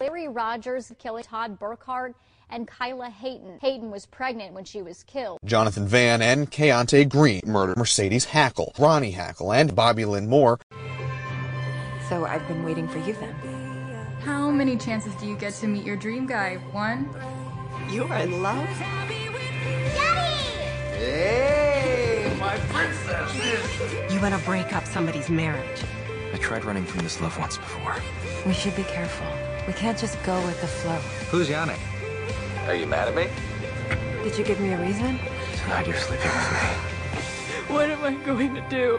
Larry Rogers killing Todd Burkhardt and Kyla Hayden. Hayden was pregnant when she was killed. Jonathan Van and Keontae Green murdered Mercedes Hackel, Ronnie Hackel, and Bobby Lynn Moore. So I've been waiting for you then. How many chances do you get to meet your dream guy? One? You are in love? Daddy! Hey, my princess! You want to break up somebody's marriage? I tried running from this love once before. We should be careful. We can't just go with the flow. Who's Yannick? Are you mad at me? Did you give me a reason? Tonight you're sleeping with me. What am I going to do?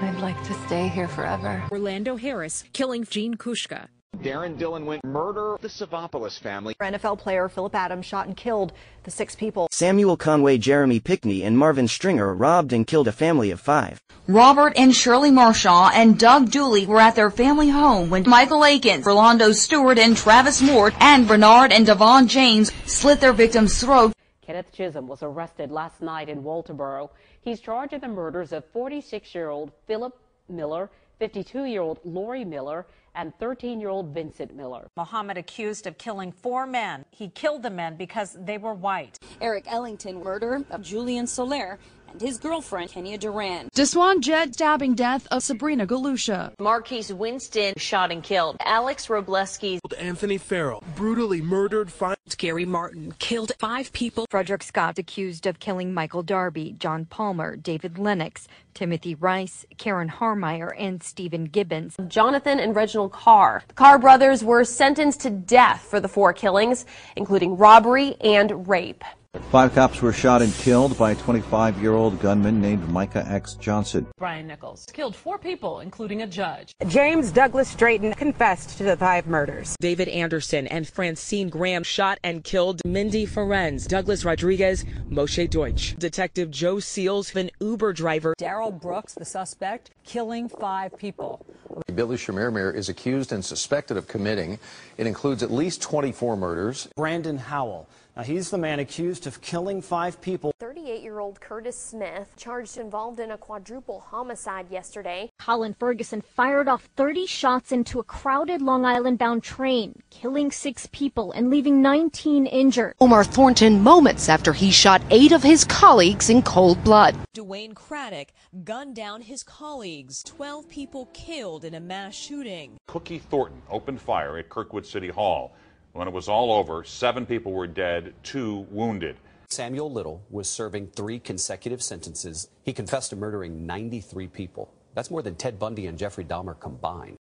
I'd like to stay here forever. Orlando Harris killing Gene Kushka. Darren Dillon went murder the Savopoulos family. NFL player Philip Adams shot and killed the 6 people. Samuel Conway, Jeremy Pickney, and Marvin Stringer robbed and killed a family of 5. Robert and Shirley Marshaw and Doug Dooley were at their family home when Michael Aiken, Rolando Stewart, and Travis Moore, and Bernard and Devon James slit their victims' throats. Kenneth Chisholm was arrested last night in Walterboro. He's charged in the murders of 46-year-old Philip Miller, 52-year-old Lori Miller, and 13-year-old Vincent Miller. Muhammad accused of killing 4 men. He killed the men because they were white. Eric Ellington, murder of Julian Soler and his girlfriend, Kenya Duran. Deswan Jett, stabbing death of Sabrina Galusha. Marquise Winston, shot and killed. Alex Robleski. Anthony Farrell, brutally murdered. Gary Martin, killed 5 people. Frederick Scott, accused of killing Michael Darby, John Palmer, David Lennox, Timothy Rice, Karen Harmeyer, and Stephen Gibbons. Jonathan and Reginald Carr. The Carr brothers were sentenced to death for the 4 killings, including robbery and rape. 5 cops were shot and killed by a 25-year-old gunman named Micah X. Johnson. Brian Nichols killed 4 people, including a judge. James Douglas Drayton confessed to the 5 murders. David Anderson and Francine Graham shot and killed Mindy Ferenz, Douglas Rodriguez, Moshe Deutsch. Detective Joe Seals, an Uber driver. Daryl Brooks, the suspect, killing 5 people. Billy Shamirmir is accused and suspected of committing. It includes at least 24 murders. Brandon Howell. Now, he's the man accused of killing 5 people. 38-year-old Curtis Smith charged involved in a quadruple homicide yesterday. Colin Ferguson fired off 30 shots into a crowded Long Island-bound train, killing 6 people and leaving 19 injured. Omar Thornton moments after he shot 8 of his colleagues in cold blood. Dwayne Craddock gunned down his colleagues. 12 people killed in a mass shooting. Cookie Thornton opened fire at Kirkwood City Hall. When it was all over, 7 people were dead, 2 wounded. Samuel Little was serving 3 consecutive sentences. He confessed to murdering 93 people. That's more than Ted Bundy and Jeffrey Dahmer combined.